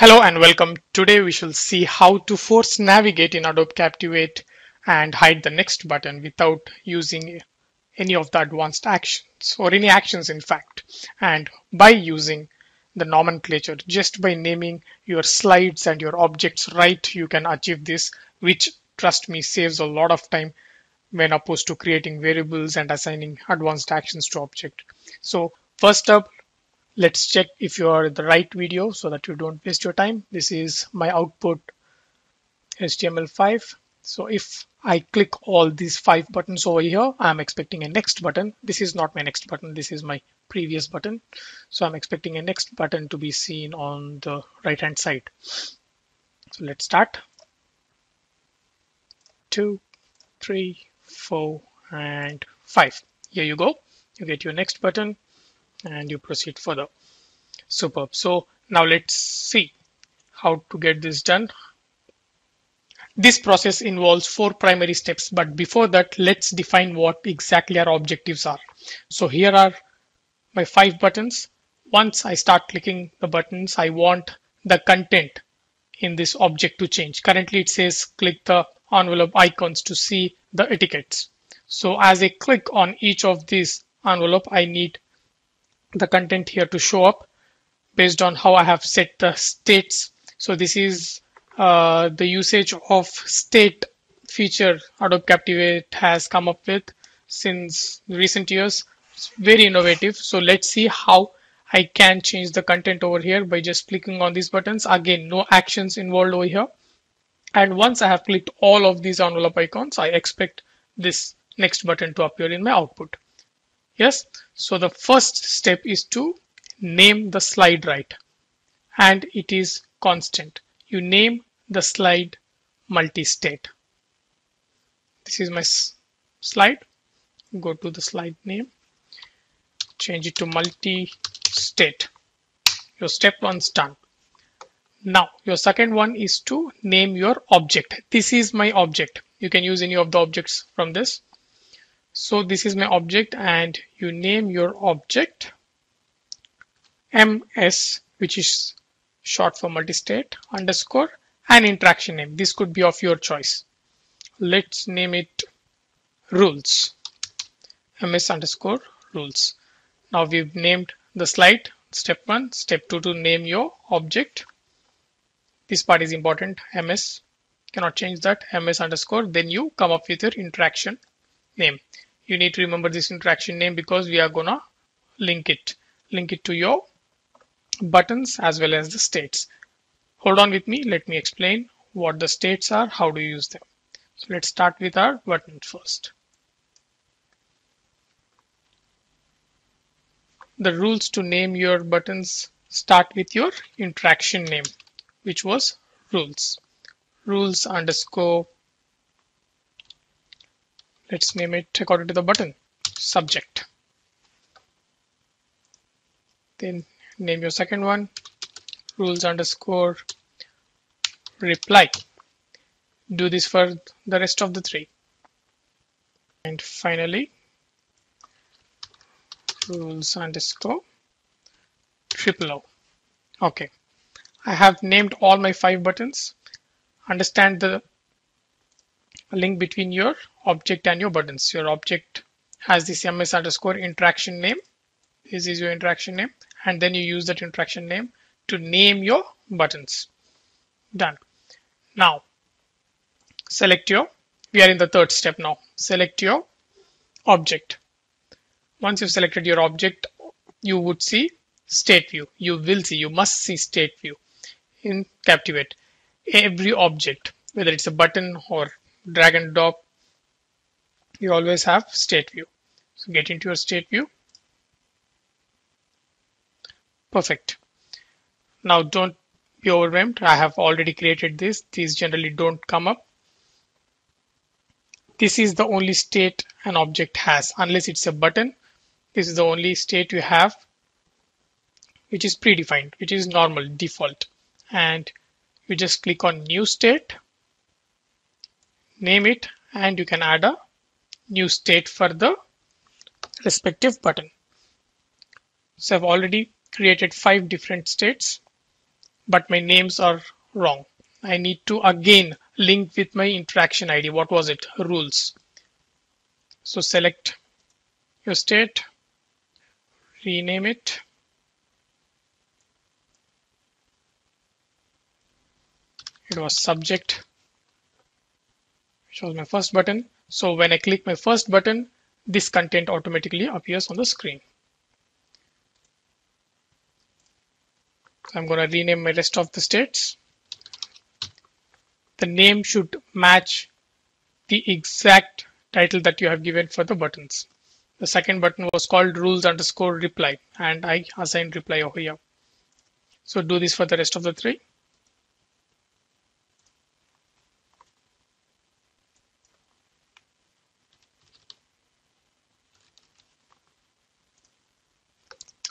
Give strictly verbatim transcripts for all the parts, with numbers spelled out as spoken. Hello and welcome. Today we shall see how to force navigate in Adobe Captivate and hide the next button without using any of the advanced actions or any actions in fact, and by using the nomenclature. Just by naming your slides and your objects right, you can achieve this, which trust me saves a lot of time when opposed to creating variables and assigning advanced actions to object. So first up, let's check if you are in the right video so that you don't waste your time. This is my output H T M L five. So if I click all these five buttons over here, I'm expecting a next button. This is not my next button. This is my previous button. So I'm expecting a next button to be seen on the right hand side. So let's start. Two, three, four, and five. Here you go. You get your next button. And you proceed further. Superb. So now let's see how to get this done. This process involves four primary steps, but before that, let's define what exactly our objectives are. So here are my five buttons. Once I start clicking the buttons, I want the content in this object to change. Currently, it says click the envelope icons to see the etiquettes. So as I click on each of these envelope, I need the content here to show up based on how I have set the states. So this is uh, the usage of state feature Adobe Captivate has come up with since recent years. It's very innovative. So let's see how I can change the content over here by just clicking on these buttons. Again, no actions involved over here. And once I have clicked all of these envelope icons, I expect this next button to appear in my output. Yes, so the first step is to name the slide right, and it is constant. You name the slide multi-state. This is my slide. Go to the slide name, change it to multi-state. Your step one's done. Now your second one is to name your object. This is my object. You can use any of the objects from this. So this is my object, and you name your object M S, which is short for multi-state, underscore, and interaction name. This could be of your choice. Let's name it rules, M S underscore rules. Now we've named the slide, step one. Step two, to name your object. This part is important, M S. Cannot change that, M S underscore. Then you come up with your interaction name. You need to remember this interaction name because we are gonna link it link it to your buttons as well as the states. Hold on with me, let me explain what the states are, how to use them. So let's start with our buttons first. The rules to name your buttons start with your interaction name, which was rules rules underscore. Let's name it according to the button, subject. Then name your second one, rules underscore reply. Do this for the rest of the three. And finally, rules underscore triple O. Okay, I have named all my five buttons. Understand the link between your object and your buttons. Your object has this M S underscore interaction name. This is your interaction name, and then you use that interaction name to name your buttons. Done. Now select your, we are in the third step now, select your object. Once you've selected your object, you would see state view. You will see, you must see state view in Captivate. Every object, whether it's a button or drag and drop, you always have state view. So get into your state view. Perfect. Now don't be overwhelmed. I have already created this. These generally don't come up. This is the only state an object has, unless it's a button. This is the only state you have, which is predefined, which is normal, default. And you just click on new state, name it, and you can add a new state for the respective button. So I've already created five different states but my names are wrong. I need to again link with my interaction I D. What was it? Rules. So select your state, rename it. It was subject, which was my first button. So when I click my first button, this content automatically appears on the screen. So I'm going to rename my rest of the states. The name should match the exact title that you have given for the buttons. The second button was called rules underscore reply, and I assigned reply over here. So do this for the rest of the three.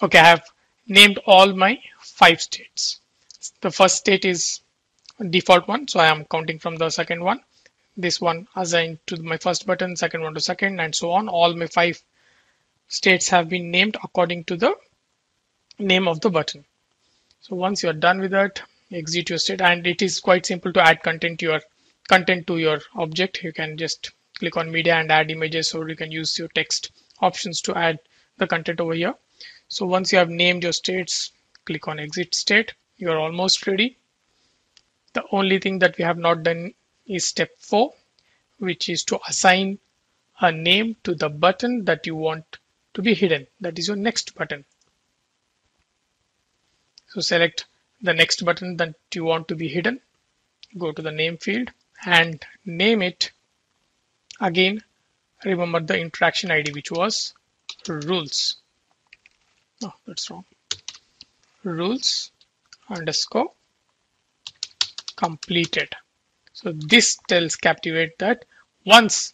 Okay, I have named all my five states. The first state is default one, so I am counting from the second one. This one assigned to my first button, second one to second, and so on. All my five states have been named according to the name of the button. So once you are done with that, exit your state, and it is quite simple to add content to your content to your object. You can just click on media and add images, or you can use your text options to add the content over here. So once you have named your states, click on exit state. You are almost ready. The only thing that we have not done is step four, which is to assign a name to the button that you want to be hidden. That is your next button. So select the next button that you want to be hidden. Go to the name field and name it. Again, remember the interaction I D, which was rules. No, that's wrong. Rules underscore completed. So this tells Captivate that once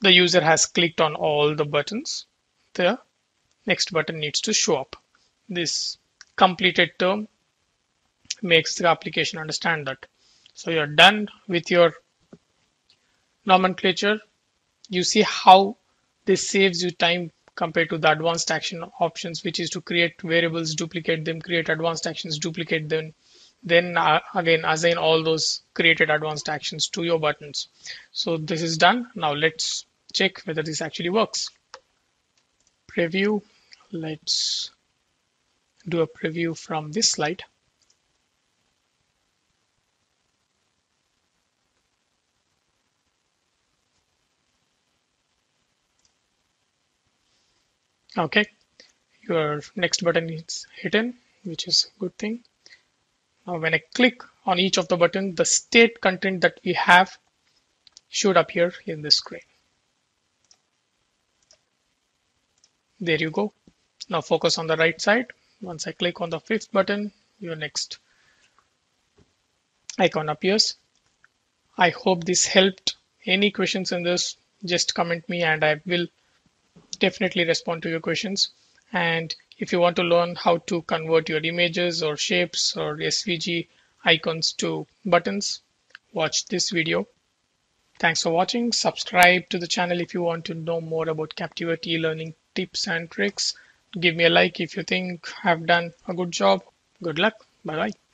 the user has clicked on all the buttons, the next button needs to show up. This completed term makes the application understand that. So you're done with your nomenclature. You see how this saves you time compared to the advanced action options, which is to create variables, duplicate them, create advanced actions, duplicate them, then uh, again assign all those created advanced actions to your buttons. So this is done. Now let's check whether this actually works. Preview. Let's do a preview from this slide. Okay, your next button is hidden, which is a good thing. Now when I click on each of the buttons, the state content that we have should appear in this screen. There you go. Now focus on the right side. Once I click on the fifth button, your next icon appears. I hope this helped. Any questions in this, just comment me and I will definitely respond to your questions. And if you want to learn how to convert your images or shapes or S V G icons to buttons, watch this video. Thanks for watching. Subscribe to the channel if you want to know more about Captivate e-learning tips and tricks. Give me a like if you think I've done a good job. Good luck. Bye bye.